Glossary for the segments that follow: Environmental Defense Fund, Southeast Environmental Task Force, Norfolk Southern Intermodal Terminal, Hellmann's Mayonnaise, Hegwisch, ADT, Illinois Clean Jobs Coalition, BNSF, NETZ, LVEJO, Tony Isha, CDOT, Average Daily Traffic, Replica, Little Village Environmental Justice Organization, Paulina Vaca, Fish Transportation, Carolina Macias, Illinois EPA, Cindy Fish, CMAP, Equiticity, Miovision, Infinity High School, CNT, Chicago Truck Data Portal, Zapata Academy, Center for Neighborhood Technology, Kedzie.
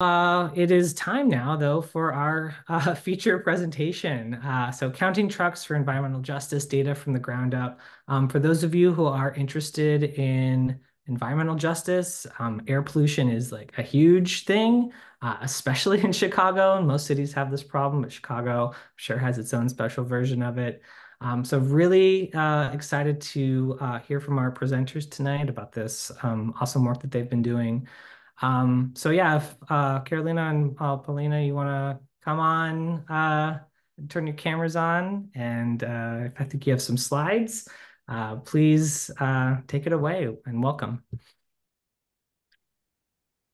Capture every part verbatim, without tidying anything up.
Uh, it is time now, though, for our uh, feature presentation. Uh, so counting trucks for environmental justice data from the ground up. Um, for those of you who are interested in environmental justice, um, air pollution is like a huge thing, uh, especially in Chicago. And most cities have this problem, but Chicago sure has its own special version of it. Um, so really uh, excited to uh, hear from our presenters tonight about this um, awesome work that they've been doing. Um, so yeah, if, uh, Carolina and uh, Paulina, you wanna come on, uh, turn your cameras on, and uh, if I think you have some slides, uh, please uh, take it away and welcome.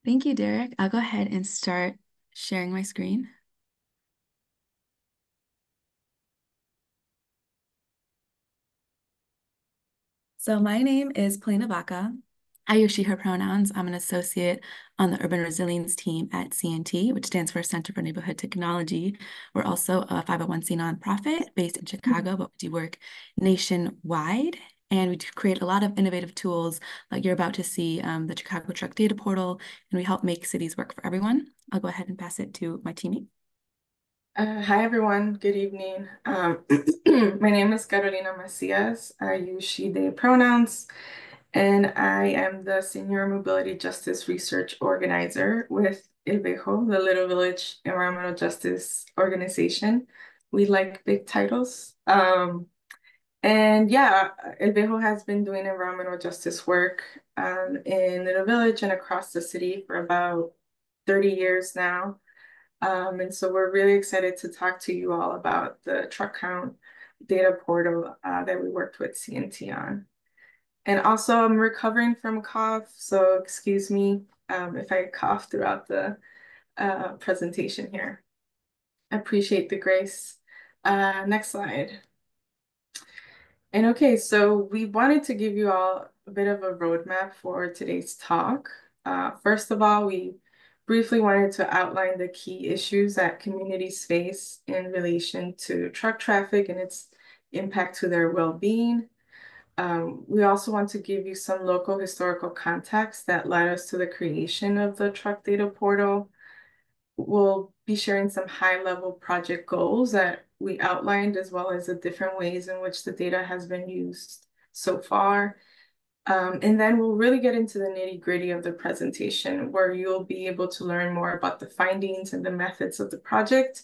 Thank you, Derek. I'll go ahead and start sharing my screen. So my name is Paulina Vaca. I use she, her pronouns. I'm an associate on the Urban Resilience team at C N T, which stands for Center for Neighborhood Technology. We're also a five oh one c nonprofit based in Chicago, but we do work nationwide. And we do create a lot of innovative tools, like you're about to see um, the Chicago Truck Data Portal, and we help make cities work for everyone. I'll go ahead and pass it to my teammate. Uh, hi, everyone. Good evening. Um, my name is Carolina Macias. I use she, they pronouns. And I am the Senior Mobility Justice Research Organizer with L V E J O, the Little Village Environmental Justice Organization. We like big titles. Um, and yeah, L V E J O has been doing environmental justice work um, in Little Village and across the city for about thirty years now. Um, and so we're really excited to talk to you all about the Truck Count Data Portal uh, that we worked with C N T on. And also, I'm recovering from a cough, so excuse me um, if I cough throughout the uh, presentation here. I appreciate the grace. Uh, next slide. And okay, so we wanted to give you all a bit of a roadmap for today's talk. Uh, first of all, we briefly wanted to outline the key issues that communities face in relation to truck traffic and its impact to their well-being. Um, we also want to give you some local historical context that led us to the creation of the Truck Data Portal. We'll be sharing some high-level project goals that we outlined, as well as the different ways in which the data has been used so far. Um, and then we'll really get into the nitty-gritty of the presentation, where you'll be able to learn more about the findings and the methods of the project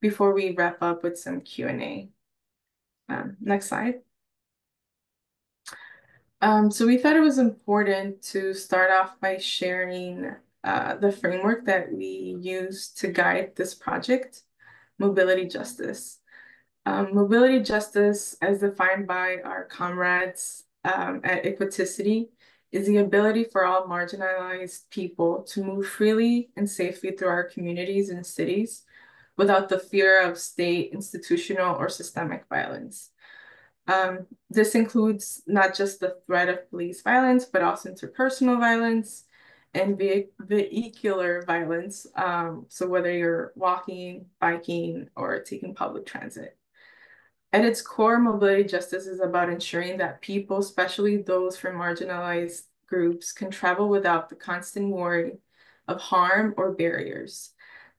before we wrap up with some Q and A. Um, next slide. Um, so we thought it was important to start off by sharing uh, the framework that we use to guide this project, mobility justice. Um, mobility justice, as defined by our comrades um, at Equiticity, is the ability for all marginalized people to move freely and safely through our communities and cities without the fear of state, institutional, or systemic violence. Um, this includes not just the threat of police violence, but also interpersonal violence and ve vehicular violence. Um, so whether you're walking, biking, or taking public transit. At its core, mobility justice is about ensuring that people, especially those from marginalized groups, can travel without the constant worry of harm or barriers.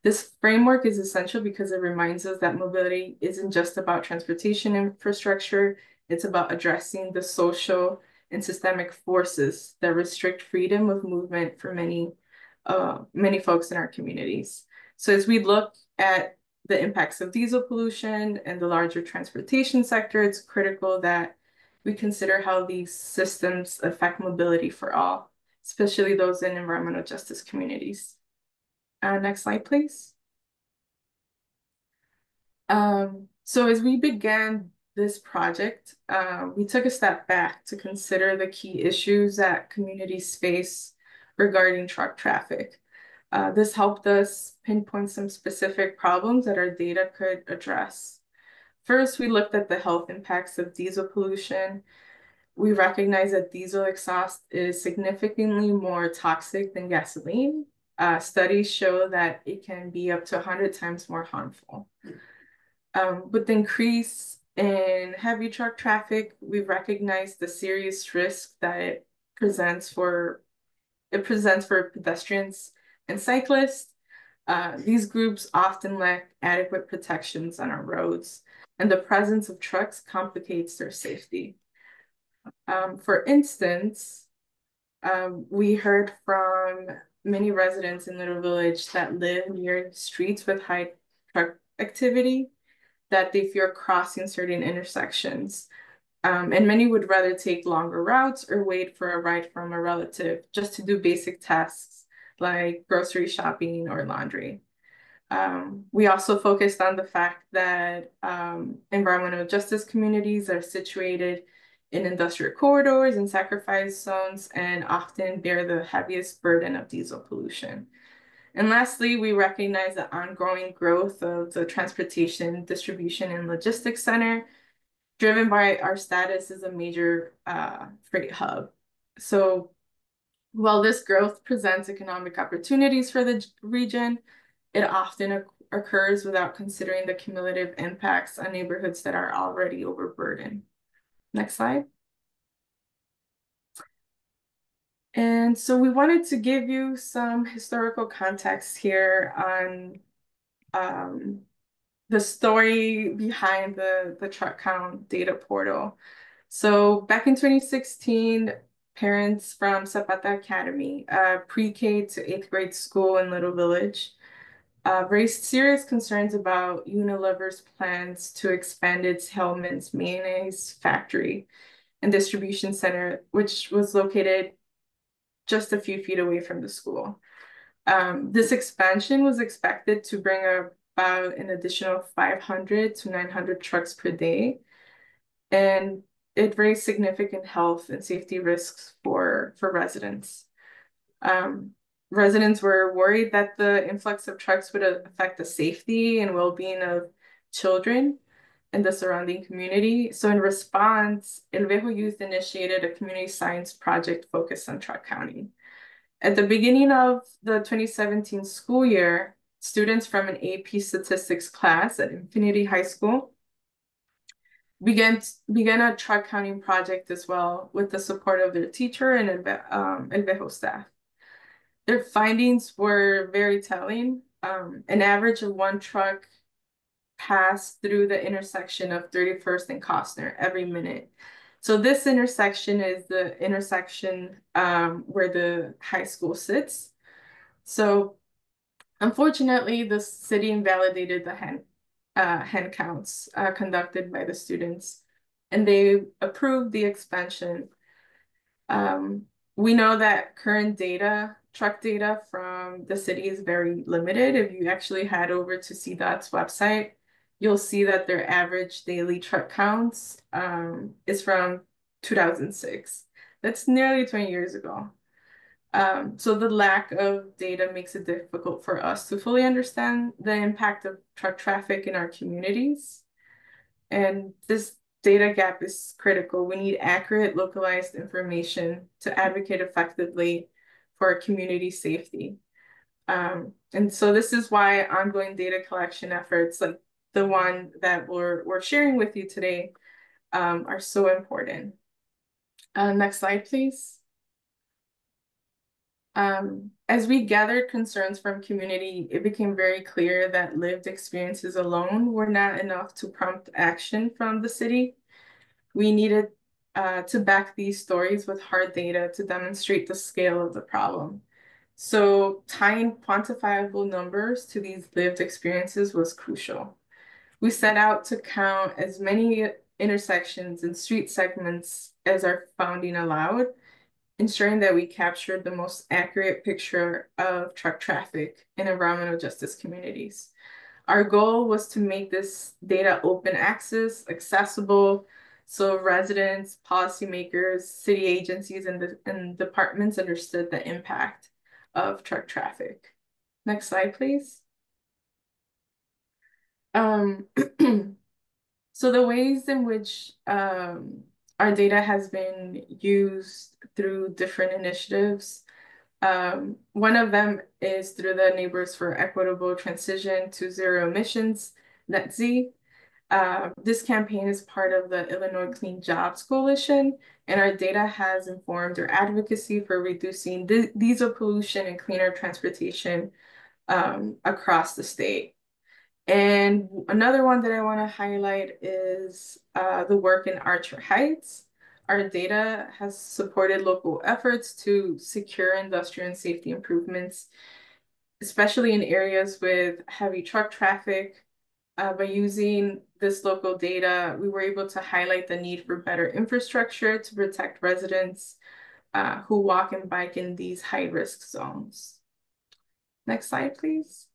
This framework is essential because it reminds us that mobility isn't just about transportation infrastructure, it's about addressing the social and systemic forces that restrict freedom of movement for many, uh, many folks in our communities. So as we look at the impacts of diesel pollution and the larger transportation sector, it's critical that we consider how these systems affect mobility for all, especially those in environmental justice communities. Uh, next slide, please. Um, so as we began this project, uh, we took a step back to consider the key issues that communities face regarding truck traffic. Uh, this helped us pinpoint some specific problems that our data could address. First, we looked at the health impacts of diesel pollution. We recognize that diesel exhaust is significantly more toxic than gasoline. Uh, studies show that it can be up to one hundred times more harmful. Um, with the increase in heavy truck traffic, we recognize the serious risk that it presents for, it presents for pedestrians and cyclists, Uh, these groups often lack adequate protections on our roads, and the presence of trucks complicates their safety. Um, for instance, um, we heard from many residents in Little Village that live near streets with high truck activity that they fear crossing certain intersections. Um, and many would rather take longer routes or wait for a ride from a relative just to do basic tasks like grocery shopping or laundry. Um, we also focused on the fact that um, environmental justice communities are situated in industrial corridors and sacrifice zones and often bear the heaviest burden of diesel pollution. And lastly, we recognize the ongoing growth of the transportation, distribution, and logistics center, driven by our status as a major uh, freight hub. So while this growth presents economic opportunities for the region, it often occurs without considering the cumulative impacts on neighborhoods that are already overburdened. Next slide. And so we wanted to give you some historical context here on um, the story behind the, the truck count data portal. So back in twenty sixteen, parents from Zapata Academy, a pre-K to eighth grade school in Little Village, uh, raised serious concerns about Unilever's plans to expand its Hellmann's Mayonnaise factory and distribution center, which was located just a few feet away from the school. Um, this expansion was expected to bring about an additional five hundred to nine hundred trucks per day, and it raised significant health and safety risks for, for residents. Um, residents were worried that the influx of trucks would affect the safety and well-being of children in the surrounding community. So in response, LVEJO Youth initiated a community science project focused on truck counting. At the beginning of the twenty seventeen school year, students from an A P statistics class at Infinity High School began, began a truck counting project as well with the support of their teacher and um, LVEJO staff. Their findings were very telling. Um, an average of one truck passed through the intersection of thirty-first and Costner every minute. So this intersection is the intersection um, where the high school sits. So unfortunately, the city invalidated the hand, uh, hand counts uh, conducted by the students, and they approved the expansion. Um, we know that current data truck data from the city is very limited. If you actually head over to C DOT's website, you'll see that their average daily truck counts um, is from two thousand six. That's nearly twenty years ago. Um, so the lack of data makes it difficult for us to fully understand the impact of truck traffic in our communities. And this data gap is critical. We need accurate, localized information to advocate effectively for community safety. Um, and so this is why ongoing data collection efforts like the one that we're, we're sharing with you today um, are so important. Uh, next slide, please. Um, as we gathered concerns from community, it became very clear that lived experiences alone were not enough to prompt action from the city. We needed Uh, to back these stories with hard data to demonstrate the scale of the problem. So tying quantifiable numbers to these lived experiences was crucial. We set out to count as many intersections and street segments as our founding allowed, ensuring that we captured the most accurate picture of truck traffic in environmental justice communities. Our goal was to make this data open access, accessible, so residents, policymakers, city agencies, and, the, and departments understood the impact of truck traffic. Next slide, please. Um, so the ways in which um, our data has been used through different initiatives, um, one of them is through the Neighbors for Equitable Transition to Zero Emissions, N E T Z. Uh, this campaign is part of the Illinois Clean Jobs Coalition, and our data has informed our advocacy for reducing di diesel pollution and cleaner transportation um, across the state. And another one that I want to highlight is uh, the work in Archer Heights. Our data has supported local efforts to secure industrial and safety improvements, especially in areas with heavy truck traffic. Uh, by using this local data, we were able to highlight the need for better infrastructure to protect residents uh, who walk and bike in these high-risk zones. Next slide, please.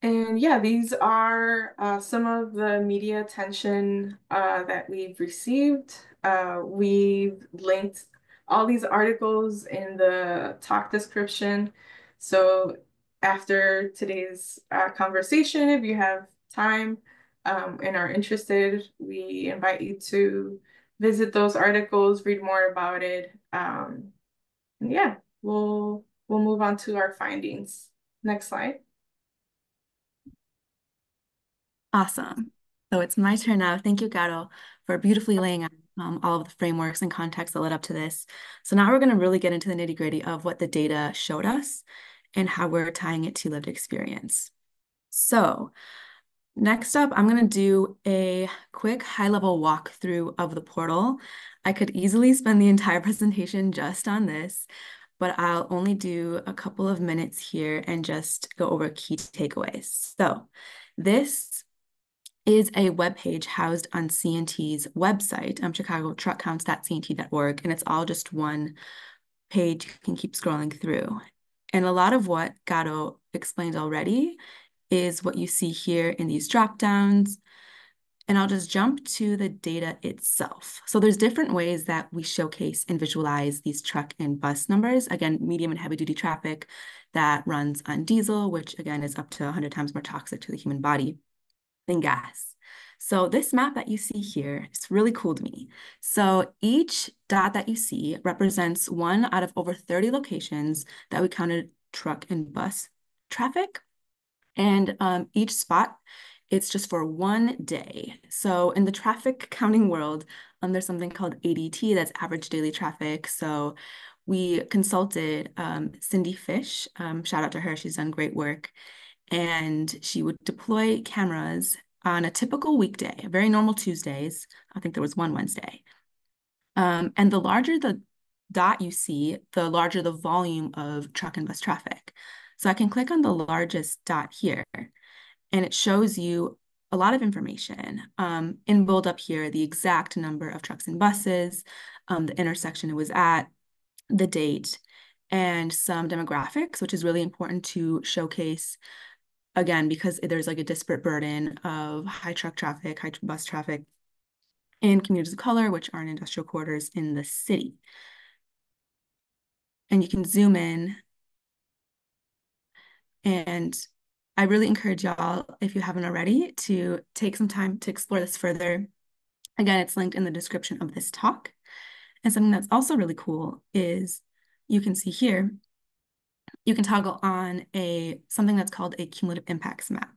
And yeah, these are uh, some of the media attention uh, that we've received. Uh, we've linked all these articles in the talk description. So after today's uh, conversation, if you have time um, and are interested, we invite you to visit those articles, read more about it. Um, and yeah, we'll, we'll move on to our findings. Next slide. Awesome. So it's my turn now. Thank you, Caro, for beautifully laying out um, all of the frameworks and context that led up to this. So now we're going to really get into the nitty gritty of what the data showed us and how we're tying it to lived experience. So next up, I'm going to do a quick high level walkthrough of the portal. I could easily spend the entire presentation just on this, but I'll only do a couple of minutes here and just go over key takeaways. So this is a web page housed on C N T's website, um, chicago truck counts dot c n t dot org, and it's all just one page. You can keep scrolling through. And a lot of what Gato explained already is what you see here in these drop downs. And I'll just jump to the data itself. So there's different ways that we showcase and visualize these truck and bus numbers. Again, medium and heavy duty traffic that runs on diesel, which again is up to one hundred times more toxic to the human body than gas. So this map that you see here is really cool to me. So each dot that you see represents one out of over thirty locations that we counted truck and bus traffic. And um, each spot, it's just for one day. So in the traffic counting world, um, there's something called A D T, that's average daily traffic. So we consulted um, Cindy Fish, um, shout out to her, she's done great work. And she would deploy cameras on a typical weekday, a very normal Tuesdays. I think there was one Wednesday. Um, and the larger the dot you see, the larger the volume of truck and bus traffic. So I can click on the largest dot here, and it shows you a lot of information. Um, in bold up here, the exact number of trucks and buses, um, the intersection it was at, the date, and some demographics, which is really important to showcase. Again, because there's like a disparate burden of high truck traffic, high bus traffic, and communities of color, which are in industrial quarters in the city. And you can zoom in. And I really encourage y'all, if you haven't already, to take some time to explore this further. Again, it's linked in the description of this talk. And something that's also really cool is you can see here, you can toggle on a something that's called a cumulative impacts map.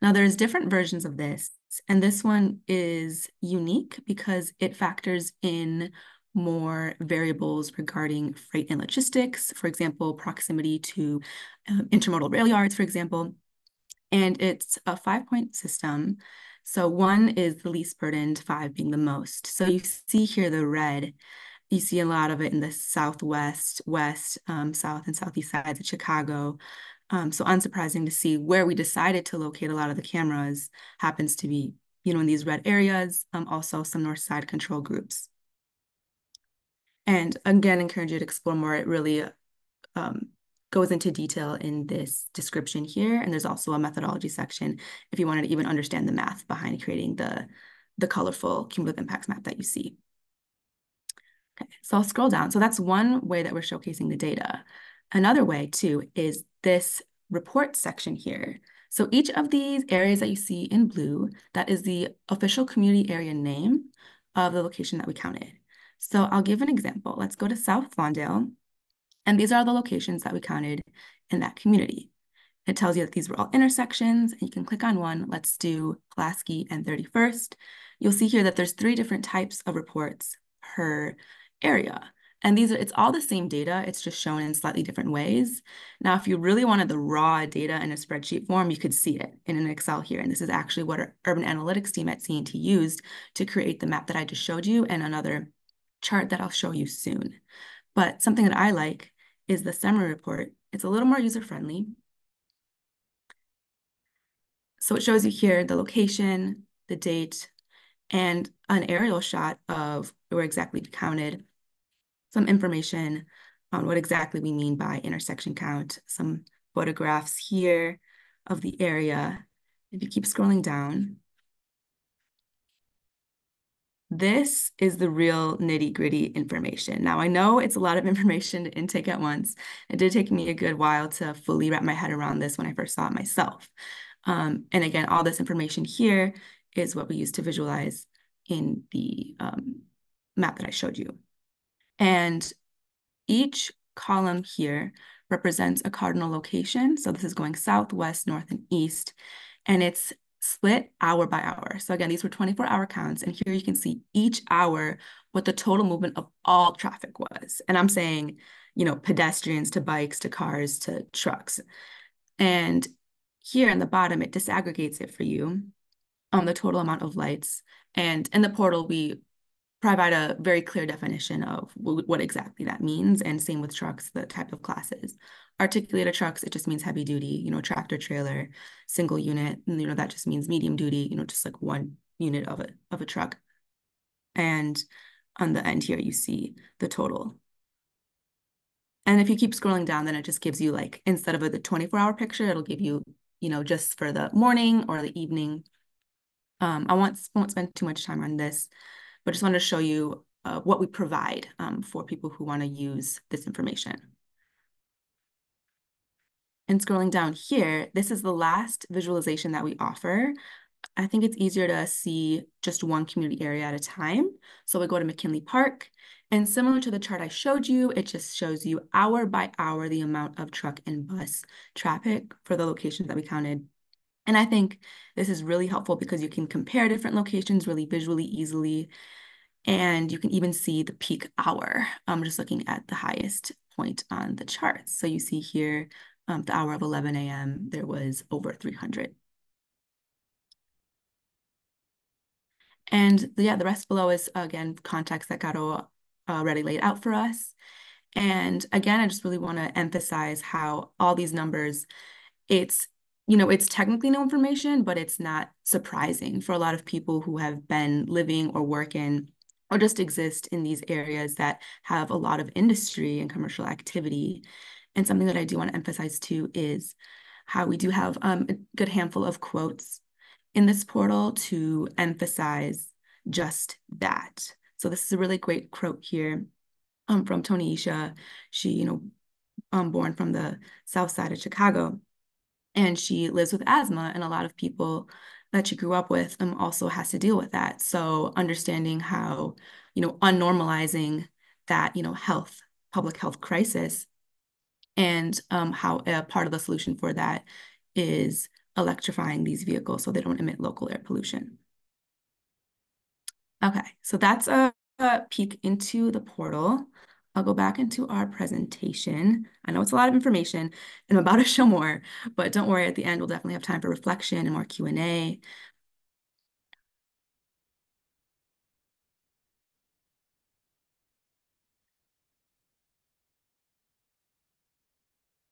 Now there's different versions of this, and this one is unique because it factors in more variables regarding freight and logistics, for example, proximity to um, intermodal rail yards, for example, and it's a five-point system. So one is the least burdened, five being the most. So you see here the red. You see a lot of it in the southwest, west, um, south and southeast sides of Chicago. Um, so unsurprising to see where we decided to locate a lot of the cameras happens to be, you know, in these red areas, um, also some north side control groups. And again, encourage you to explore more. It really um, goes into detail in this description here. And there's also a methodology section if you wanted to even understand the math behind creating the, the colorful cumulative impacts map that you see. So I'll scroll down. So that's one way that we're showcasing the data. Another way too is this report section here. So each of these areas that you see in blue, that is the official community area name of the location that we counted. So I'll give an example. Let's go to South Lawndale. And these are the locations that we counted in that community. It tells you that these were all intersections, and you can click on one. Let's do Pulaski and thirty-first. You'll see here that there's three different types of reports per area. And these are, it's all the same data, it's just shown in slightly different ways. Now, if you really wanted the raw data in a spreadsheet form, you could see it in an Excel here. And this is actually what our urban analytics team at C N T used to create the map that I just showed you and another chart that I'll show you soon. But something that I like is the summary report. It's a little more user-friendly. So it shows you here the location, the date, and an aerial shot of where exactly we counted, some information on what exactly we mean by intersection count, some photographs here of the area. If you keep scrolling down, this is the real nitty-gritty information. Now, I know it's a lot of information to intake at once. It did take me a good while to fully wrap my head around this when I first saw it myself. Um, and again, all this information here is what we use to visualize in the um, map that I showed you. And each column here represents a cardinal location. So this is going south, west, north, and east, and it's split hour by hour. So again, these were twenty-four hour counts, and here you can see each hour what the total movement of all traffic was. And I'm saying, you know, pedestrians to bikes to cars to trucks. And here in the bottom, it disaggregates it for you on the total amount of lights. And in the portal, we provide a very clear definition of what exactly that means, and same with trucks, the type of classes. Articulated trucks, it just means heavy duty, you know, tractor trailer, single unit, and, you know, that just means medium duty, you know, just like one unit of a, of a truck. And on the end here, you see the total. And if you keep scrolling down, then it just gives you, like, instead of a, the twenty-four hour picture, it'll give you, you know, just for the morning or the evening. Um, I won't, won't spend too much time on this, but just want to show you uh, what we provide um, for people who want to use this information. And scrolling down here, this is the last visualization that we offer. I think it's easier to see just one community area at a time. So we go to McKinley Park, and similar to the chart I showed you, it just shows you hour by hour the amount of truck and bus traffic for the locations that we counted. And I think this is really helpful because you can compare different locations really visually easily, and you can even see the peak hour. I'm um, just looking at the highest point on the chart. So you see here, um, the hour of eleven A M, there was over three hundred. And yeah, the rest below is, again, context that Caro already laid out for us. And again, I just really want to emphasize how all these numbers, it's, you know, it's technically no information, but it's not surprising for a lot of people who have been living or work in or just exist in these areas that have a lot of industry and commercial activity. And something that I do want to emphasize too is how we do have um, a good handful of quotes in this portal to emphasize just that. So this is a really great quote here um, from Tony Isha. She, you know, um, born from the south side of Chicago, and she lives with asthma, and a lot of people that she grew up with um, also has to deal with that. So understanding how, you know, unnormalizing that, you know, health, public health crisis, and um, how a part of the solution for that is electrifying these vehicles so they don't emit local air pollution. Okay, so that's a, a peek into the portal. I'll go back into our presentation. I know it's a lot of information, and I'm about to show more, but don't worry, at the end, we'll definitely have time for reflection and more Q and A.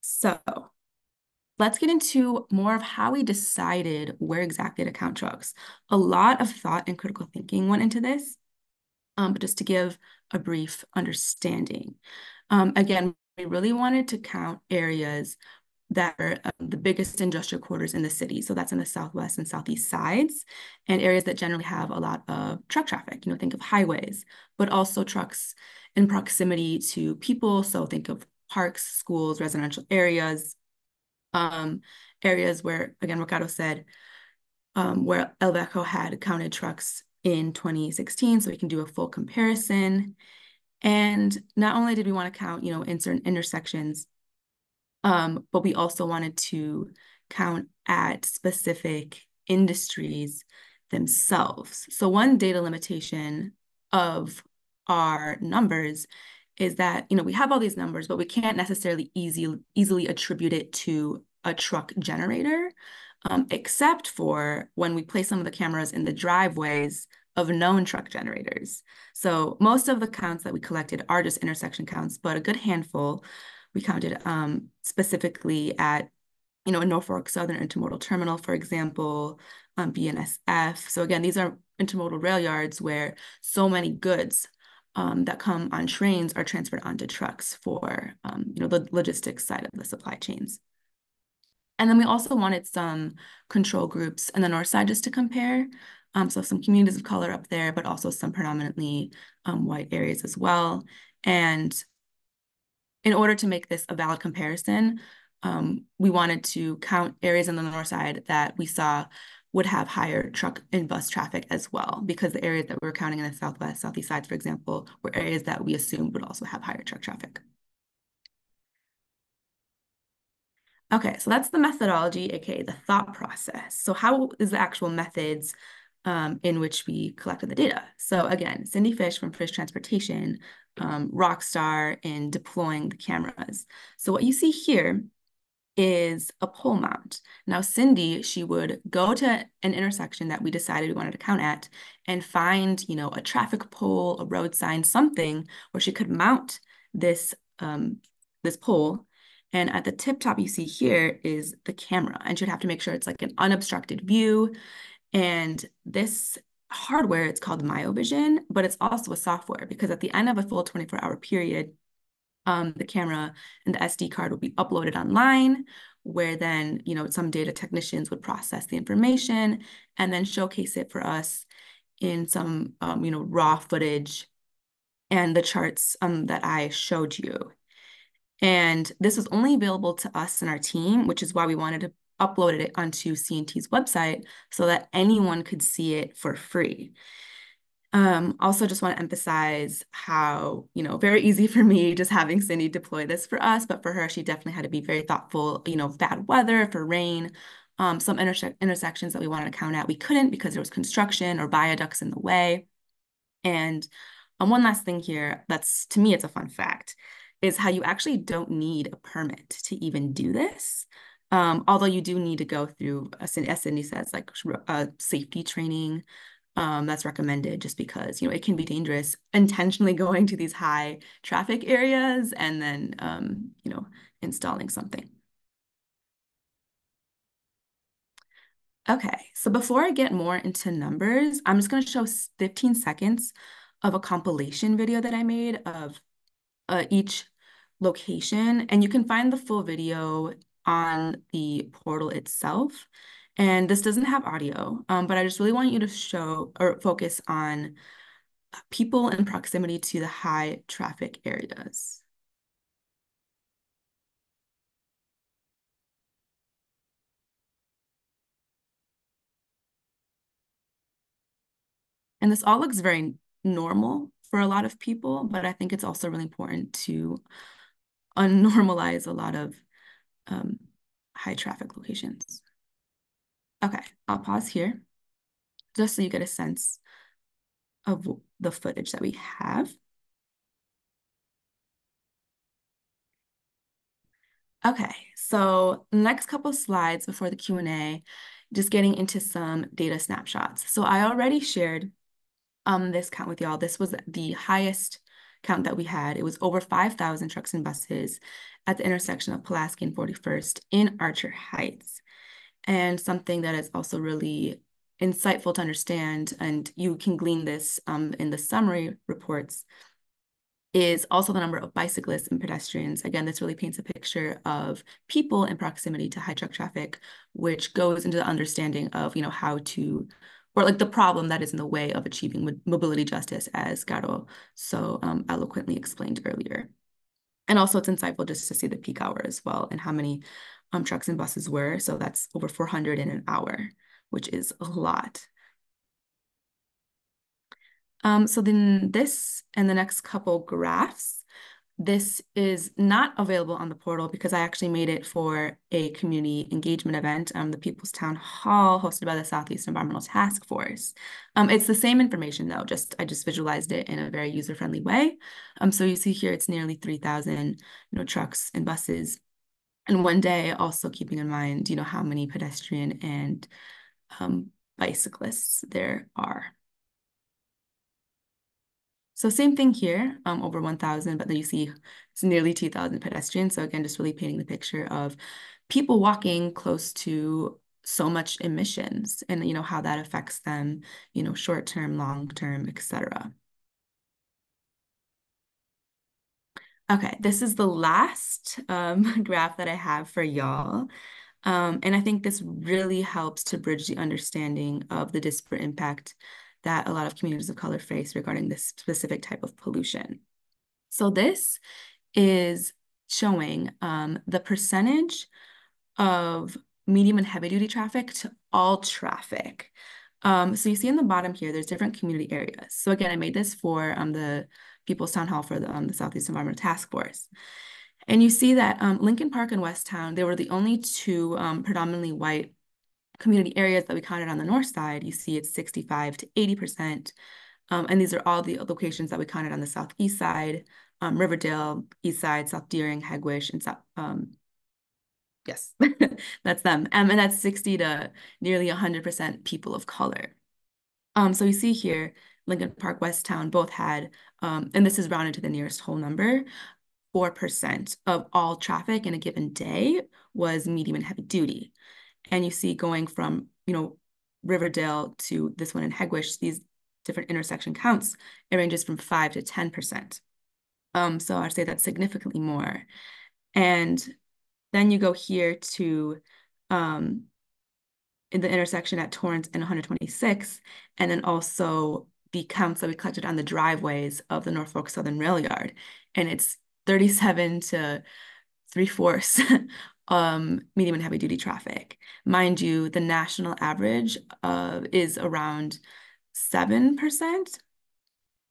So let's get into more of how we decided where exactly to count trucks. A lot of thought and critical thinking went into this, um, but just to give a brief understanding. Um, again, we really wanted to count areas that are uh, the biggest industrial quarters in the city. So that's in the southwest and southeast sides, and areas that generally have a lot of truck traffic. You know, think of highways, but also trucks in proximity to people. So think of parks, schools, residential areas, um, areas where, again, Ricardo said, um, where LVEJO had counted trucks in twenty sixteen, so we can do a full comparison. And not only did we want to count, you know, in certain intersections, um, but we also wanted to count at specific industries themselves. So one data limitation of our numbers is that, you know, we have all these numbers, but we can't necessarily easy, easily attribute it to a truck generator, um, except for when we place some of the cameras in the driveways of known truck generators. So most of the counts that we collected are just intersection counts, but a good handful we counted um, specifically at, you know, a Norfolk Southern Intermodal Terminal, for example, um, B N S F. So again, these are intermodal rail yards where so many goods Um, that come on trains are transferred onto trucks for, um, you know, the logistics side of the supply chains. And then we also wanted some control groups in the north side just to compare. Um, so some communities of color up there, but also some predominantly um, white areas as well. And in order to make this a valid comparison, um, we wanted to count areas in the north side that we saw would have higher truck and bus traffic as well, because the areas that we were counting in the southwest, southeast sides, for example, were areas that we assumed would also have higher truck traffic. Okay, so that's the methodology, aka the thought process. So how is the actual methods um, in which we collected the data? So again, Cindy Fish from Fish Transportation, um, rock star in deploying the cameras. So what you see here is a pole mount. Now, Cindy, she would go to an intersection that we decided we wanted to count at and find, you know, a traffic pole, a road sign, something where she could mount this, um, this pole. And at the tip top you see here is the camera, and she'd have to make sure it's like an unobstructed view. And this hardware, it's called Miovision, but it's also a software, because at the end of a full twenty-four hour period, Um, the camera and the S D card will be uploaded online, where then, you know, some data technicians would process the information and then showcase it for us in some, um, you know, raw footage and the charts um, that I showed you. And this was only available to us and our team, which is why we wanted to upload it onto C N T's website so that anyone could see it for free. Um, also just want to emphasize how, you know, very easy for me just having Cindy deploy this for us, but for her, she definitely had to be very thoughtful, you know, bad weather, for rain, um, some interse intersections that we wanted to count at, we couldn't because there was construction or viaducts in the way. And um, one last thing here, that's, to me, it's a fun fact, is how you actually don't need a permit to even do this. Um, although you do need to go through, as Cindy says, like uh, safety training, Um, that's recommended just because, you know, it can be dangerous intentionally going to these high traffic areas and then, um, you know, installing something. Okay, so before I get more into numbers, I'm just going to show fifteen seconds of a compilation video that I made of uh, each location. And you can find the full video on the portal itself. And this doesn't have audio, um, but I just really want you to show or focus on people in proximity to the high traffic areas. And this all looks very normal for a lot of people, but I think it's also really important to unnormalize a lot of um, high traffic locations. Okay, I'll pause here just so you get a sense of the footage that we have. Okay, so next couple slides before the Q and A, just getting into some data snapshots. So I already shared um, this count with y'all. This was the highest count that we had. It was over five thousand trucks and buses at the intersection of Pulaski and forty-first in Archer Heights. And something that is also really insightful to understand, and you can glean this um, in the summary reports, is also the number of bicyclists and pedestrians. Again, this really paints a picture of people in proximity to high truck traffic, which goes into the understanding of, you know, how to, or like the problem that is in the way of achieving mobility justice, as Garo so um, eloquently explained earlier. And also it's insightful just to see the peak hour as well and how many Um, trucks and buses were. So that's over four hundred in an hour, which is a lot. Um, so then this and the next couple graphs This is not available on the portal because I actually made it for a community engagement event, um, the People's Town Hall hosted by the Southeast Environmental Task Force. Um, it's the same information though, just I just visualized it in a very user-friendly way. Um, so you see here it's nearly three thousand you know, trucks and buses. And one day also keeping in mind, you know, how many pedestrian and um, bicyclists there are. So same thing here, um, over one thousand, but then you see it's nearly two thousand pedestrians. So again, just really painting the picture of people walking close to so much emissions and, you know, how that affects them, you know, short-term, long-term, et cetera. Okay, this is the last um, graph that I have for y'all. Um, and I think this really helps to bridge the understanding of the disparate impact that a lot of communities of color face regarding this specific type of pollution. So this is showing um, the percentage of medium and heavy duty traffic to all traffic. Um, so you see in the bottom here, there's different community areas. So again, I made this for um, the People's Town Hall for the, um, the Southeast Environmental Task Force. And you see that um, Lincoln Park and Westtown, they were the only two um, predominantly white community areas that we counted on the north side. You see it's sixty-five to eighty percent. Um, and these are all the locations that we counted on the southeast side, um, Riverdale, East Side, South Deering, Hegwisch, and South, um, yes, that's them. Um, and that's sixty to nearly one hundred percent people of color. Um, so you see here, Lincoln Park, Westtown both had, um, and this is rounded to the nearest whole number, four percent of all traffic in a given day was medium and heavy duty. And you see going from, you know, Riverdale to this one in Hegwisch, these different intersection counts, it ranges from five to ten percent. Um, so I'd say that's significantly more. And then you go here to um, in the intersection at Torrance and one twenty-six, and then also the counts that we collected on the driveways of the Norfolk Southern Rail Yard. And it's thirty-seven to three-fourths Um, medium and heavy duty traffic. Mind you, the national average uh, is around seven percent.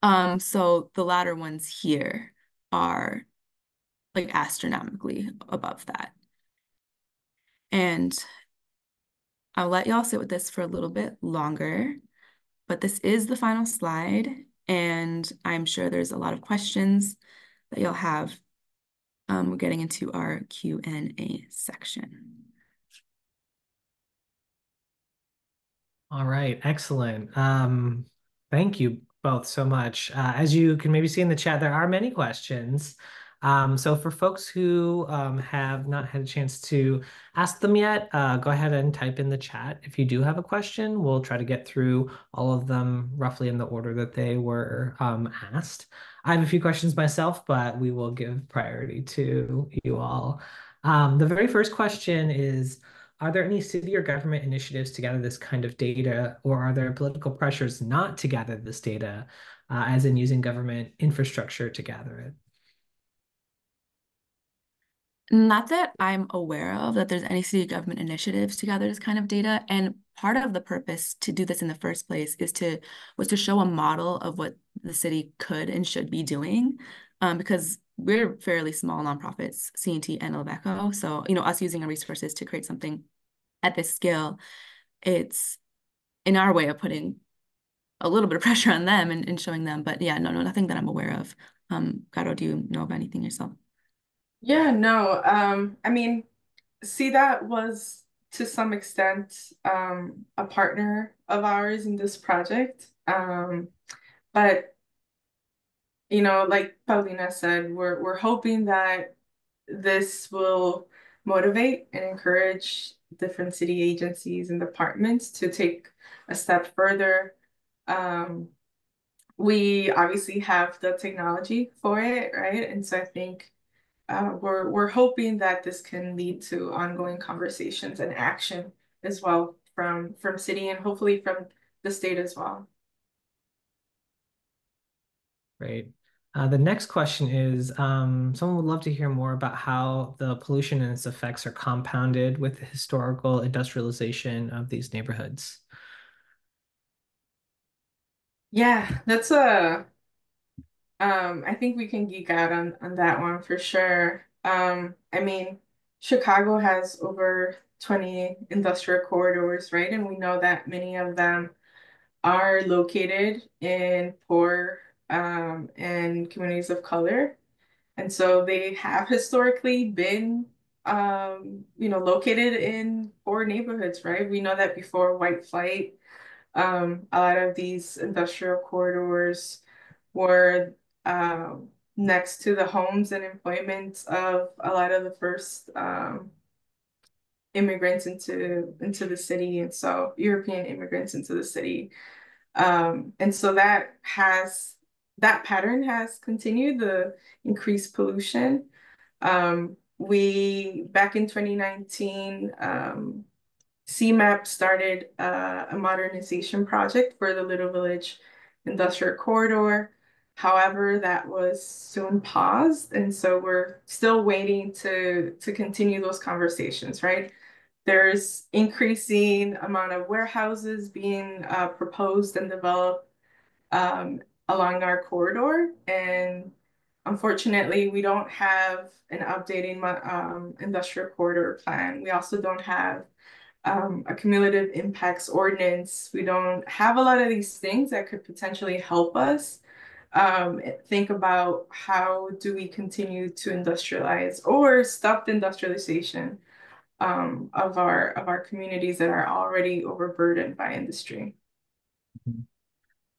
Um, so the latter ones here are like astronomically above that. And I'll let y'all sit with this for a little bit longer, but this is the final slide. And I'm sure there's a lot of questions that you'll have. Um, we're getting into our Q and A section. All right, excellent. Um, thank you both so much. Uh, as you can maybe see in the chat, there are many questions. Um, so for folks who um, have not had a chance to ask them yet, uh, go ahead and type in the chat. If you do have a question, we'll try to get through all of them roughly in the order that they were um, asked. I have a few questions myself, but we will give priority to you all. Um, the very first question is, are there any city or government initiatives to gather this kind of data, or are there political pressures not to gather this data, uh, as in using government infrastructure to gather it? Not that I'm aware of that there's any city government initiatives to gather this kind of data. And part of the purpose to do this in the first place is to was to show a model of what the city could and should be doing, um, because we're fairly small nonprofits, C N T and L V E J O. So, you know, us using our resources to create something at this scale, it's in our way of putting a little bit of pressure on them and, and showing them. But yeah, no, no, nothing that I'm aware of. Um, Caro, do you know of anything yourself? Yeah, no, um, I mean, C DOT was to some extent um, a partner of ours in this project. Um, but, you know, like Paulina said, we're, we're hoping that this will motivate and encourage different city agencies and departments to take a step further. Um, we obviously have the technology for it, right? And so I think Uh, we're, we're hoping that this can lead to ongoing conversations and action as well from, from city and hopefully from the state as well. Great. Uh, the next question is, um, someone would love to hear more about how the pollution and its effects are compounded with the historical industrialization of these neighborhoods. Yeah, that's a Um, I think we can geek out on, on that one for sure. Um, I mean, Chicago has over twenty industrial corridors, right? And we know that many of them are located in poor um, and communities of color. And so they have historically been, um, you know, located in poor neighborhoods, right? We know that before white flight, um, a lot of these industrial corridors were uh, next to the homes and employment of a lot of the first um, immigrants into into the city, and so European immigrants into the city, um, and so that has that pattern has continued, the increased pollution. Um, we back in twenty nineteen, um, C MAP started uh, a modernization project for the Little Village Industrial Corridor. However, that was soon paused, and so we're still waiting to to continue those conversations, right? There's increasing amount of warehouses being uh, proposed and developed um, along our corridor, and unfortunately, we don't have an updating um, industrial corridor plan. We also don't have um, a cumulative impacts ordinance. We don't have a lot of these things that could potentially help us um think about how do we continue to industrialize or stop the industrialization um of our of our communities that are already overburdened by industry. And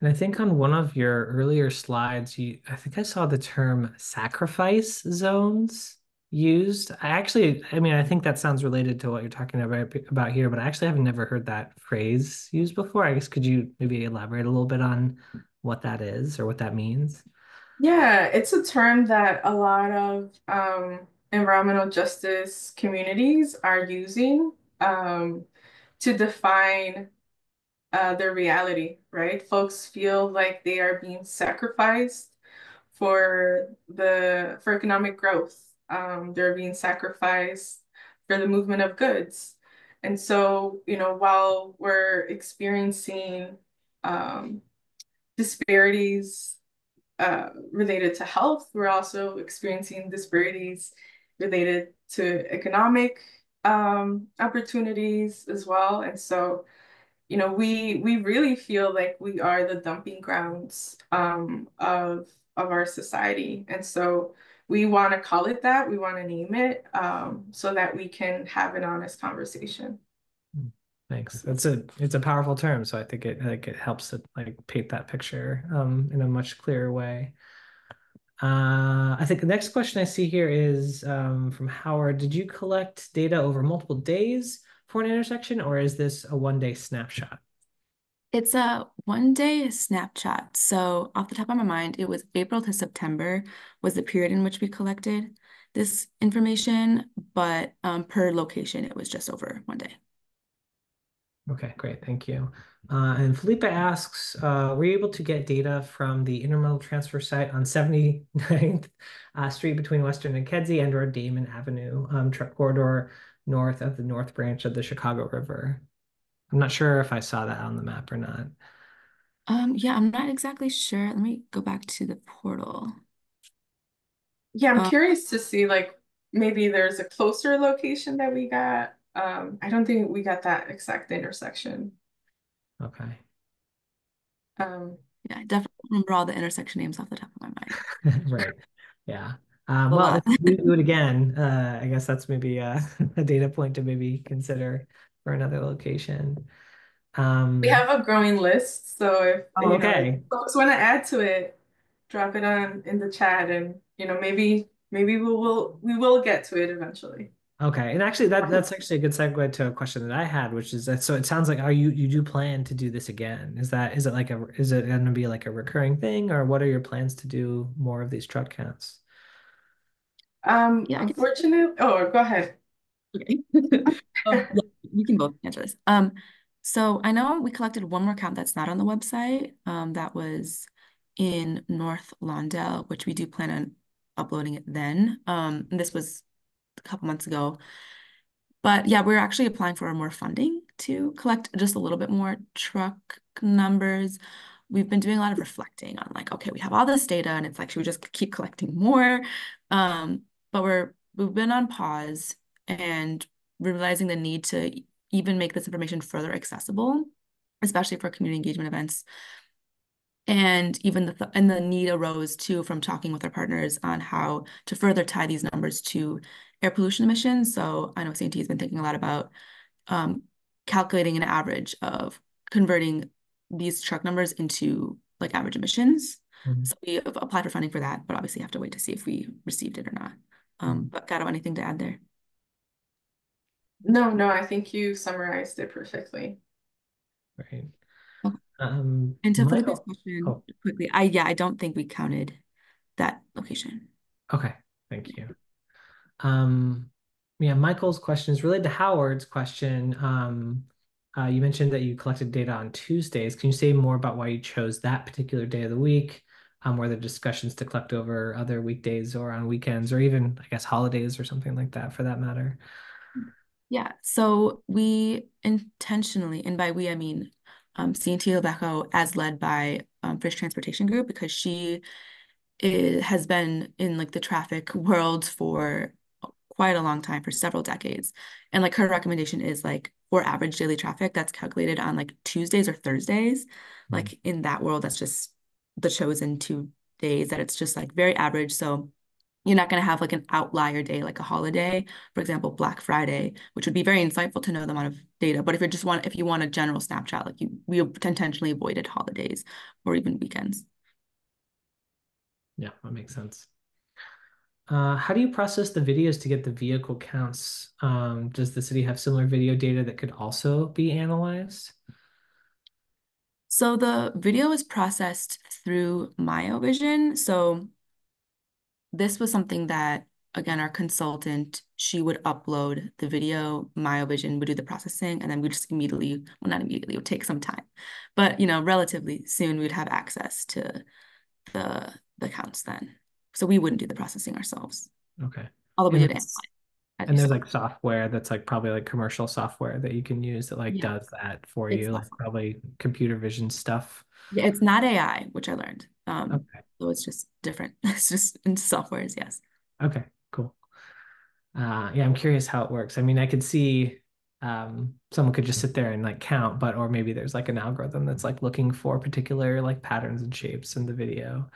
I think on one of your earlier slides, you I think I saw the term sacrifice zones used. I actually I mean I think that sounds related to what you're talking about about here, but I actually have never heard that phrase used before. I guess could you maybe elaborate a little bit on what that is or what that means? Yeah, it's a term that a lot of um, environmental justice communities are using um, to define uh, their reality, right? Folks feel like they are being sacrificed for the for economic growth. Um, they're being sacrificed for the movement of goods. And so, you know, while we're experiencing um, disparities uh, related to health, we're also experiencing disparities related to economic um, opportunities as well. And so, you know, we we really feel like we are the dumping grounds um, of, of our society. And so we want to call it that, we want to name it um, so that we can have an honest conversation. Thanks. That's a it's a powerful term, so I think it like it helps to like paint that picture um, in a much clearer way. Uh, I think the next question I see here is um, from Howard. Did you collect data over multiple days for an intersection, or is this a one-day snapshot? It's a one-day snapshot. So off the top of my mind, it was April to September was the period in which we collected this information, but um, per location, it was just over one day. Okay, great, thank you. Uh, and Felipe asks, uh, were you able to get data from the intermodal transfer site on seventy-ninth uh, Street between Western and Kedzie and or Damon Avenue um, truck corridor north of the North Branch of the Chicago River? I'm not sure if I saw that on the map or not. Um, yeah, I'm not exactly sure. Let me go back to the portal. Yeah, I'm um, curious to see, like, maybe there's a closer location that we got. Um, I don't think we got that exact intersection. Okay. Um, yeah, I definitely remember all the intersection names off the top of my mind. Right. Yeah. Um, well, if we do it again, uh, I guess that's maybe a, a data point to maybe consider for another location. Um, we have a growing list, so if, oh, okay. know, if folks want to add to it, drop it on in the chat, and you know maybe maybe we will we will get to it eventually. Okay, and actually that that's actually a good segue to a question that I had, which is that so it sounds like are you you do plan to do this again? Is that is it like a is it going to be like a recurring thing, or what are your plans to do more of these truck counts? Um, yeah, unfortunately. Oh, go ahead. Okay, oh, you can both answer this. Um, so I know we collected one more count that's not on the website. Um, that was in North Lawndale, which we do plan on uploading it then. Um, and this was a couple months ago, but yeah, we're actually applying for more funding to collect just a little bit more truck numbers. we've been doing a lot of reflecting on like, okay, we have all this data and it's like, should we just keep collecting more? Um, but we're, we've been on pause and realizing the need to even make this information further accessible, especially for community engagement events. And even the, th and the need arose too from talking with our partners on how to further tie these numbers to air pollution emissions. So I know C N T has been thinking a lot about um, calculating an average of converting these truck numbers into like average emissions. Mm-hmm. So we have applied for funding for that, but obviously have to wait to see if we received it or not. Um, but Gato, anything to add there? No, no, I think you summarized it perfectly. Right. Okay. Um, and to flip this question oh. quickly, I yeah, I don't think we counted that location. Okay, thank you. Um, yeah, Michael's question is related to Howard's question. Um, uh, you mentioned that you collected data on Tuesdays. Can you say more about why you chose that particular day of the week? Um, were there discussions to collect over other weekdays or on weekends or even, I guess, holidays or something like that for that matter? Yeah, so we intentionally, and by we I mean um, C N T LVEJO as led by um, Fish Transportation Group, because she is, has been in like the traffic world for quite a long time, for several decades. And like her recommendation is like for average daily traffic, that's calculated on like Tuesdays or Thursdays. Mm-hmm. Like in that world, that's just the chosen two days that it's just like very average. So you're not going to have like an outlier day, like a holiday, for example, Black Friday, which would be very insightful to know the amount of data. But if you just want, if you want a general snapshot, like you, we intentionally avoided holidays or even weekends. Yeah, that makes sense. Uh, how do you process the videos to get the vehicle counts? Um, does the city have similar video data that could also be analyzed? So the video is processed through Miovision. So this was something that, again, our consultant, she would upload the video, Miovision would do the processing, and then we just immediately, well, not immediately, it would take some time, but, you know, relatively soon we'd have access to the, the counts then. So we wouldn't do the processing ourselves. Okay. Although we did analyze. And there's like software that's like probably like commercial software that you can use that like yeah. does that for you, like probably computer vision stuff. Yeah, it's not A I, which I learned. Um, okay. So it's just different. It's just in softwares, yes. Okay, cool. Uh, yeah, I'm curious how it works. I mean, I could see um, someone could just sit there and like count, but or maybe there's like an algorithm that's like looking for particular like patterns and shapes in the video.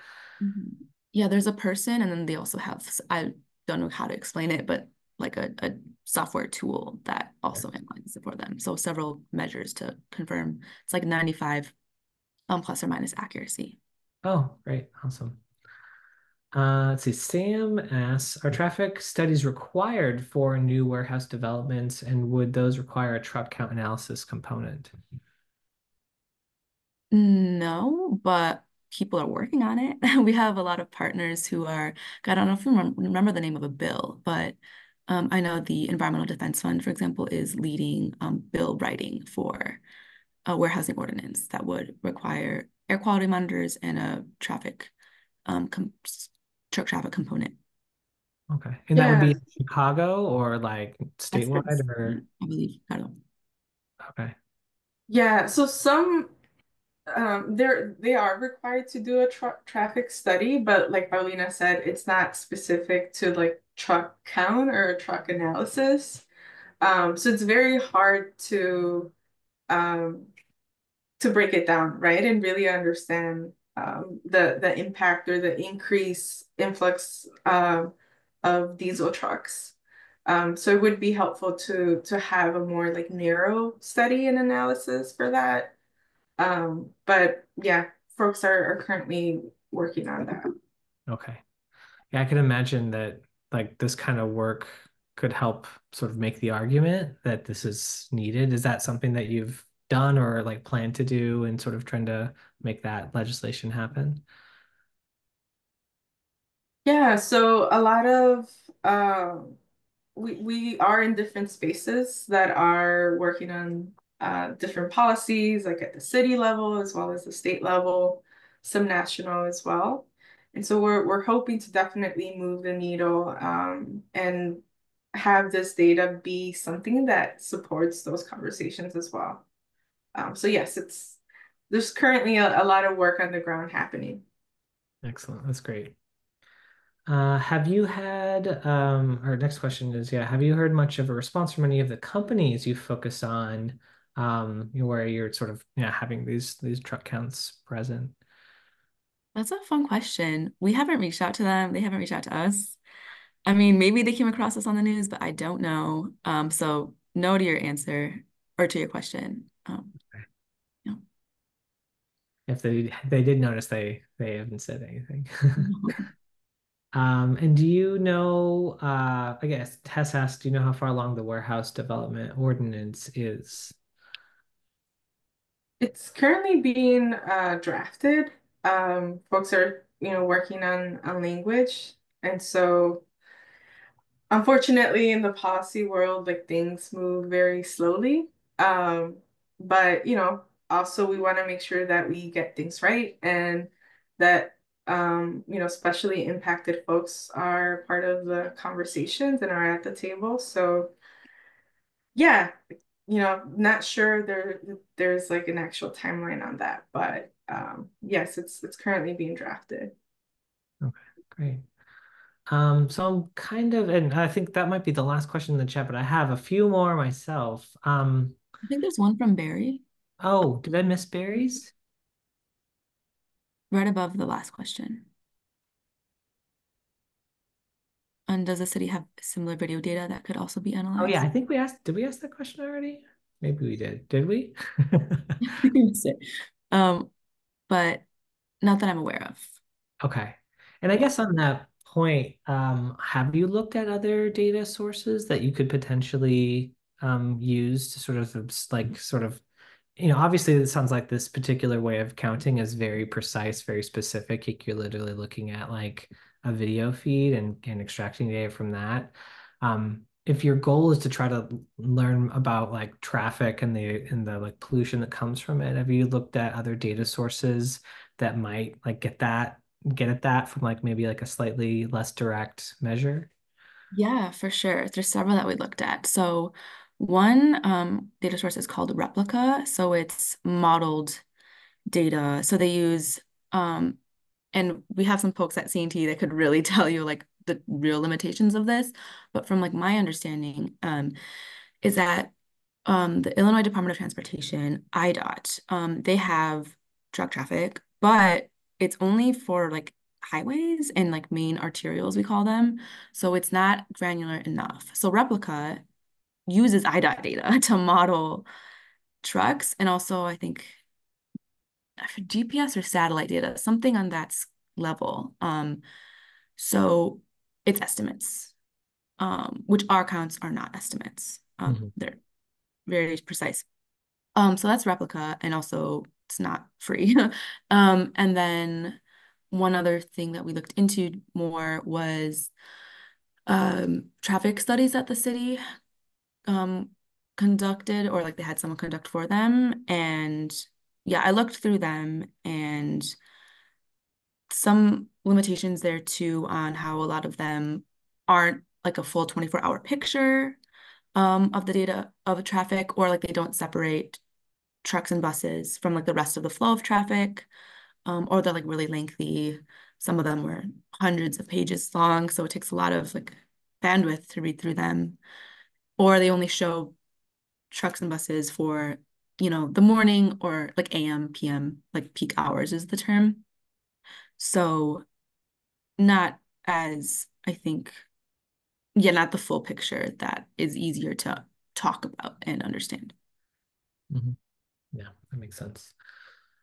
Mm-hmm. Yeah, there's a person, and then they also have, I don't know how to explain it, but like a, a software tool that also okay. analyzes it for them. So several measures to confirm. It's like ninety-five um, plus or minus accuracy. Oh, great. Awesome. Uh, let's see. Sam asks, are traffic studies required for new warehouse developments, and would those require a truck count analysis component? No, but people are working on it. We have a lot of partners who are, I don't know if you remember, remember the name of a bill, but um, I know the Environmental Defense Fund, for example, is leading um, bill writing for a warehousing ordinance that would require air quality monitors and a traffic, um, truck traffic component. Okay, and yeah. that would be Chicago or like statewide, That's or I believe Chicago. Okay. Yeah, so some um, they're they are required to do a tra traffic study, but like Paulina said, it's not specific to like truck count or truck analysis. Um, so it's very hard to. Um, to break it down, right, and really understand um, the the impact or the increase influx uh, of diesel trucks. Um, so it would be helpful to to have a more like narrow study and analysis for that. Um, but yeah, folks are are currently working on that. Okay, yeah, I can imagine that like this kind of work could help sort of make the argument that this is needed. Is that something that you've done or like plan to do and sort of trying to make that legislation happen? Yeah, so a lot of uh, we, we are in different spaces that are working on uh, different policies, like at the city level as well as the state level, some national as well. And so we're, we're hoping to definitely move the needle um, and have this data be something that supports those conversations as well. Um, so yes, it's there's currently a, a lot of work on the ground happening. Excellent. That's great. Uh, have you had, um, our next question is, yeah, have you heard much of a response from any of the companies you focus on, um, where you're sort of, you know, having these, these truck counts present? That's a fun question. We haven't reached out to them. They haven't reached out to us. I mean, maybe they came across us on the news, but I don't know. Um, so no to your answer or to your question. Um, okay. No. If they they did notice, they they haven't said anything. um, and do you know? Uh, I guess Tess asked, do you know how far along the warehouse development ordinance is? It's currently being uh, drafted. Um, folks are you know working on on language, and so. Unfortunately, in the policy world, like things move very slowly. Um, but, you know, also we want to make sure that we get things right and that, um, you know, especially impacted folks are part of the conversations and are at the table. So, yeah, you know, not sure there there's like an actual timeline on that. But um, yes, it's it's currently being drafted. Okay, great. Um, so I'm kind of, and I think that might be the last question in the chat, but I have a few more myself. Um, I think there's one from Barry. Oh, did I miss Barry's? Right above the last question. And does the city have similar video data that could also be analyzed? Oh yeah, I think we asked, did we ask that question already? Maybe we did. Did we? um, but not that I'm aware of. Okay. And I guess on that point, um, have you looked at other data sources that you could potentially um, use to sort of like sort of, you know, obviously it sounds like this particular way of counting is very precise, very specific. You're literally looking at like a video feed and, and extracting data from that. Um, if your goal is to try to learn about like traffic and the and the like pollution that comes from it, have you looked at other data sources that might like get that get at that from like maybe like a slightly less direct measure? Yeah, for sure. There's several that we looked at. So one um, data source is called Replica. So it's modeled data. So they use, um, and we have some folks at C N T that could really tell you like the real limitations of this. But from like my understanding um, is that um, the Illinois Department of Transportation, I D O T, um, they have truck traffic, but it's only for like highways and like main arterials, we call them. So it's not granular enough. So Replica uses I D O T data to model trucks and also I think G P S or satellite data, something on that level. Um, so it's estimates, um, which our counts are not estimates. Um, mm-hmm. They're very precise. Um, so that's Replica and also it's not free. um, and then one other thing that we looked into more was um, traffic studies that the city um, conducted or like they had someone conduct for them. And yeah, I looked through them and some limitations there too on how a lot of them aren't like a full twenty-four hour picture um, of the data of traffic or like they don't separate trucks and buses from like the rest of the flow of traffic, um, or they're like really lengthy. Some of them were hundreds of pages long, so it takes a lot of like bandwidth to read through them. Or they only show trucks and buses for, you know, the morning or like A M, P M, like peak hours is the term. So not as, I think, yeah, not the full picture that is easier to talk about and understand. Mm-hmm. Yeah, that makes sense.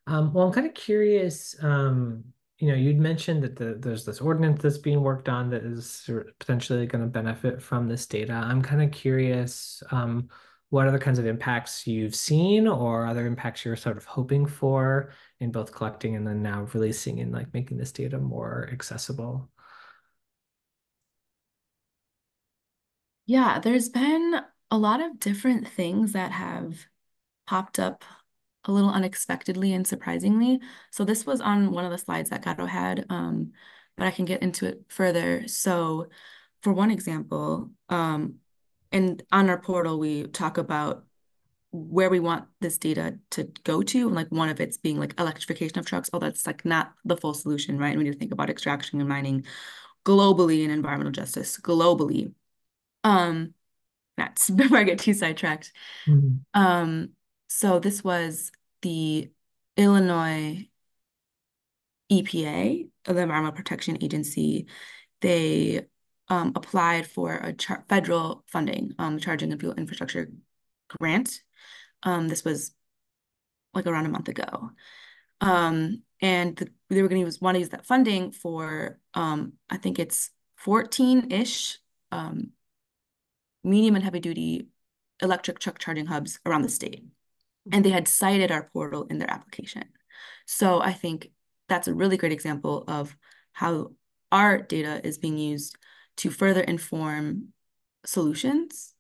Um, well, I'm kind of curious, um, you know, you'd mentioned that the, there's this ordinance that's being worked on that is potentially going to benefit from this data. I'm kind of curious um, what other kinds of impacts you've seen or other impacts you're sort of hoping for in both collecting and then now releasing and like making this data more accessible. Yeah, there's been a lot of different things that have popped up a little unexpectedly and surprisingly. So this was on one of the slides that Gato had, um, but I can get into it further. So for one example, um, and on our portal, we talk about where we want this data to go to, and like one of it's being like electrification of trucks. Oh, that's like not the full solution, right? And we need to think about extraction and mining globally and environmental justice globally. Um, that's before I get too sidetracked. Mm-hmm. Um, so this was the Illinois E P A, the Environmental Protection Agency. They um, applied for a char federal funding, um, charging and fuel infrastructure grant. Um, this was like around a month ago. Um, and the, they were going to use, want to use that funding for, um, I think it's fourteen-ish um, medium and heavy duty electric truck charging hubs around the state. And they had cited our portal in their application. So I think that's a really great example of how our data is being used to further inform solutions.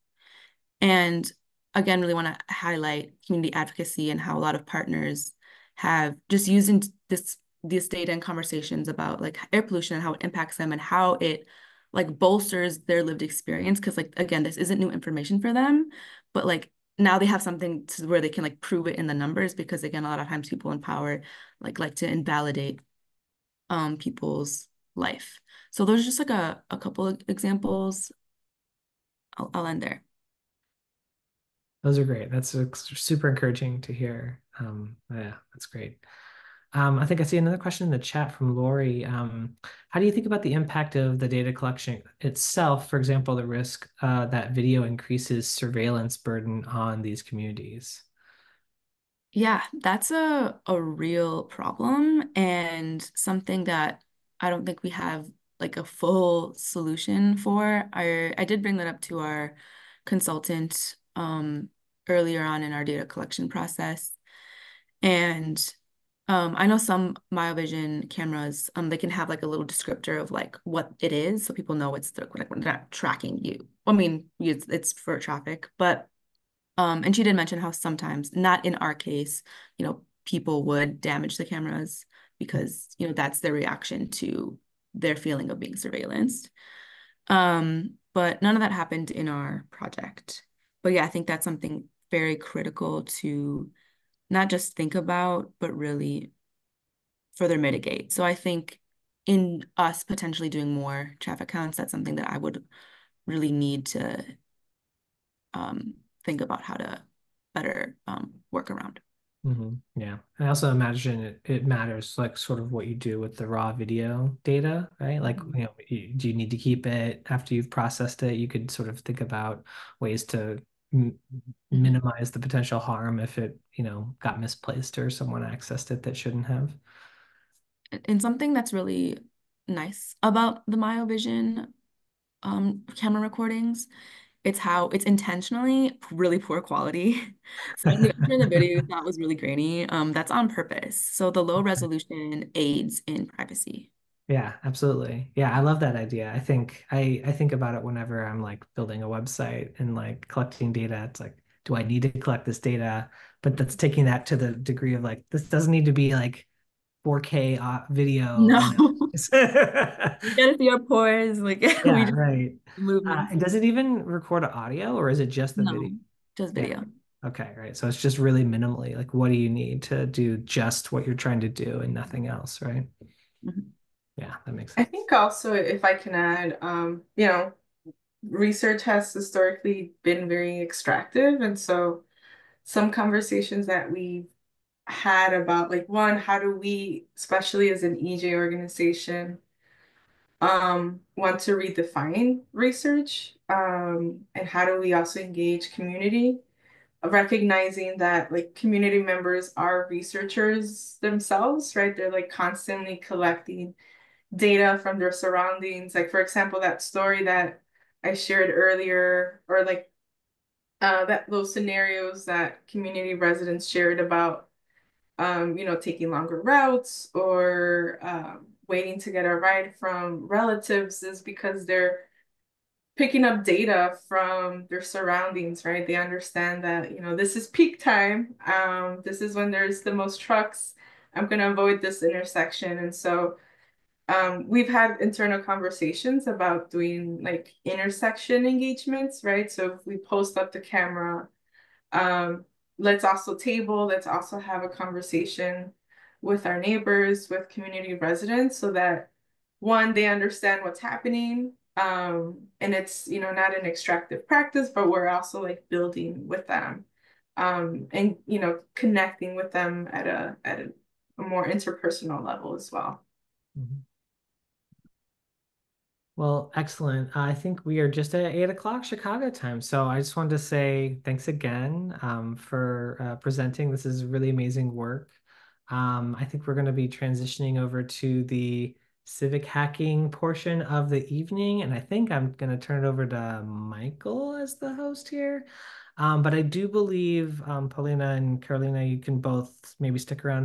And again, really want to highlight community advocacy and how a lot of partners have just using this this data and conversations about like air pollution and how it impacts them and how it like bolsters their lived experience. Because like, again, this isn't new information for them, but like now they have something to where they can like prove it in the numbers, because again, a lot of times people in power like like to invalidate um, people's life. So those are just like a, a couple of examples. I'll, I'll end there. Those are great. That's super encouraging to hear. Um, yeah, that's great. Um, I think I see another question in the chat from Lori. Um, how do you think about the impact of the data collection itself? For example, the risk uh, that video increases surveillance burden on these communities. Yeah, that's a, a real problem and something that I don't think we have like a full solution for. I, I did bring that up to our consultant um earlier on in our data collection process, and um I know some Miovision cameras um they can have like a little descriptor of like what it is, so people know it's the, like when they're not tracking you. I mean, it's, it's for traffic, but um and she did mention how sometimes, not in our case, you know, people would damage the cameras because, you know, that's their reaction to their feeling of being surveillanced, um but none of that happened in our project. But yeah, I think that's something very critical to not just think about, but really further mitigate. So I think in us potentially doing more traffic counts, that's something that I would really need to um, think about how to better um, work around. Mm-hmm. Yeah. And I also imagine it, it matters, like sort of what you do with the raw video data, right? Like, you know, you, do you need to keep it after you've processed it? You could sort of think about ways to minimize the potential harm if it, you know, got misplaced or someone accessed it that shouldn't have. And something that's really nice about the Miovision um, camera recordings, it's how it's intentionally really poor quality. So in the, the video that was really grainy, um, that's on purpose. So the low resolution aids in privacy. Yeah, absolutely. Yeah, I love that idea. I think I, I think about it whenever I'm like building a website and like collecting data. It's like, do I need to collect this data? But that's taking that to the degree of like, this doesn't need to be like four K video. No. You gotta see our pores. Like, yeah, right. Uh, does it even record audio, or is it just the no, video? Just video. Yeah. Okay, right. So it's just really minimally like, what do you need to do just what you're trying to do and nothing else, right? Mm-hmm. Yeah, that makes sense. I think also, if I can add, um, you know, research has historically been very extractive. And so some conversations that we had about like, one, how do we, especially as an E J organization, um, want to redefine research, um, and how do we also engage community, recognizing that like community members are researchers themselves, right? They're like constantly collecting data from their surroundings. Like, for example, that story that I shared earlier, or like uh, that those scenarios that community residents shared about, um, you know, taking longer routes or, um, waiting to get a ride from relatives, is because they're picking up data from their surroundings, right? They understand that, you know, this is peak time. Um, this is when there's the most trucks. I'm going to avoid this intersection. And so um, we've had internal conversations about doing like intersection engagements, right? So if we post up the camera, um, let's also table, let's also have a conversation with our neighbors, with community residents, so that one, they understand what's happening, um, and it's, you know, not an extractive practice, but we're also like building with them, um, and, you know, connecting with them at a, at a, a more interpersonal level as well. Mm-hmm. Well, excellent. I think we are just at eight o'clock Chicago time. So I just wanted to say thanks again um, for uh, presenting. This is really amazing work. Um, I think we're going to be transitioning over to the civic hacking portion of the evening. And I think I'm going to turn it over to Michael as the host here. Um, but I do believe, um, Paulina and Carolina, you can both maybe stick around